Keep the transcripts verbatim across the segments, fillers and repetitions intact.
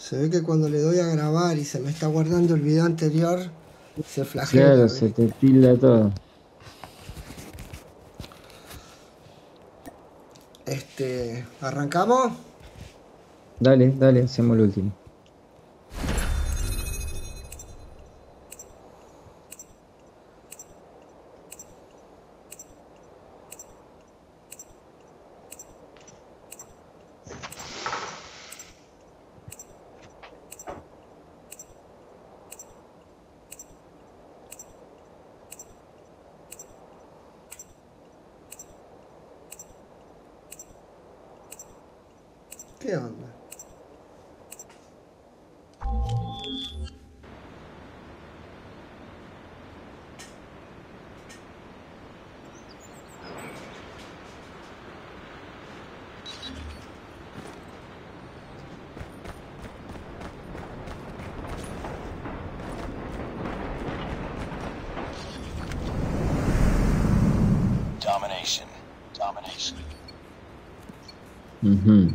Se ve que cuando le doy a grabar y se me está guardando el video anterior, se flagela. Claro, se te tilda todo. Este, ¿arrancamos? Dale, dale, hacemos el último. ¿Qué onda? Domination. Domination. Mm-hmm.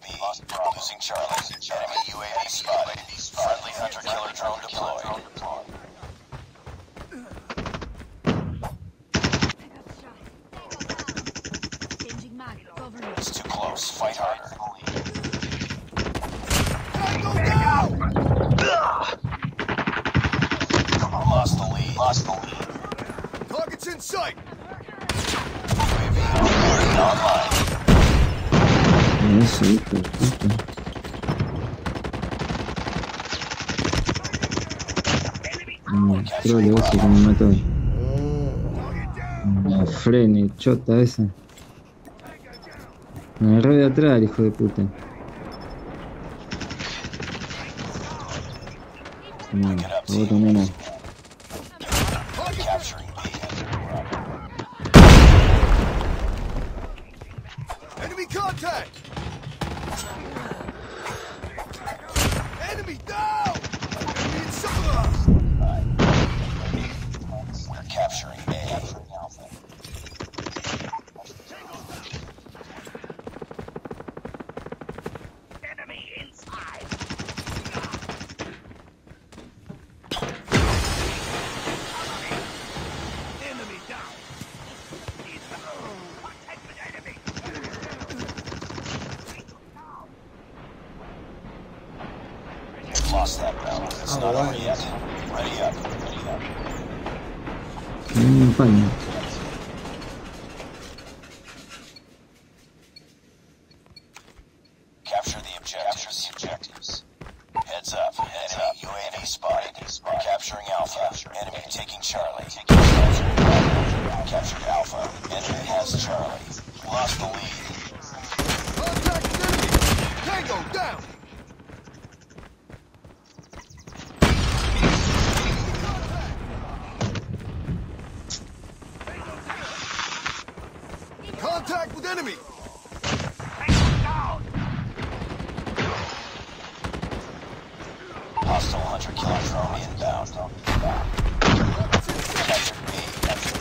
B, lost B, losing Charlie. Enemy U A V spotted. Friendly hunter killer drone deployed. It's too close. Fight harder. Lost the lead. Lost the lead. Target's in sight. U A V online. Yes, we can. No, creo que vos se me mató. La frene, chota esa. Me agarró de atrás, hijo de puta. No, vos también no. Lost that round. It's not over yet. Ready up. Ready up. Mm, fine. Capture the objectives. Capture the objectives. Heads up. Heads up. U A V spotted. Spot. Capturing Alpha. Enemy taking Charlie. Taking Charlie. Captured Alpha. Enemy has Charlie. Lost the lead. Contact enemy. Tango down. Contact with enemy! Hostile hunter killer drone inbound. Capture B. Capture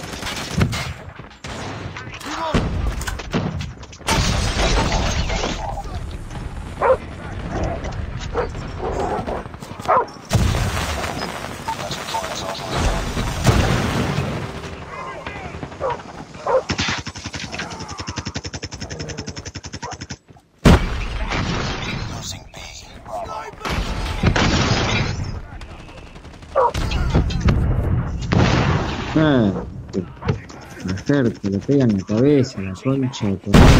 Ah, hacer, te lo pegan en la cabeza, la concha de tu madre.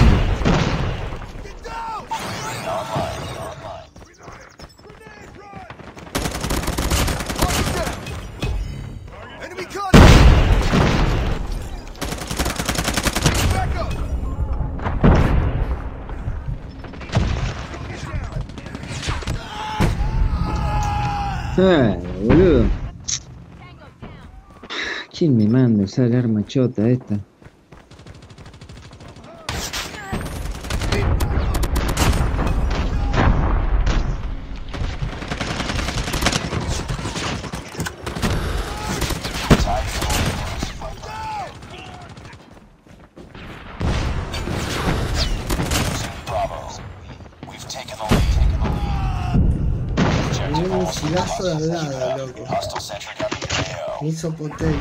Ah, boludo. ¿Quién me manda a usar el arma chota esta? Hizo potentes.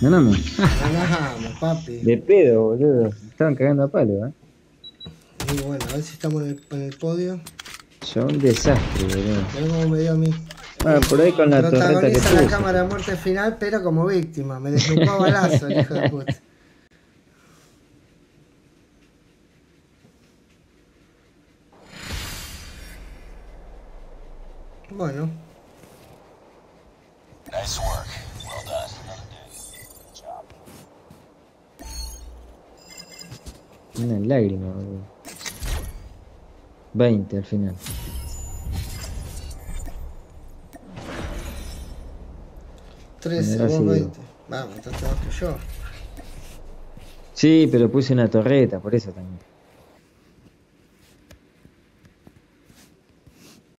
Ganamos. Ganamos, papi. De pedo, boludo. Estaban cagando a palo, eh. Y bueno, a ver si estamos en el, en el podio. Yo un desastre, boludo. Pero como me dio a mí. Bueno, por ahí con la torreta que puse. La cámara de muerte final, pero como víctima. Me desnucó a balazo, el hijo de puta. Bueno. Nice work. Well done. Una lágrima, boludo. veinte al final. trece, vos veinte. Vamos, estás mejor que yo. Sí, pero puse una torreta, por eso también.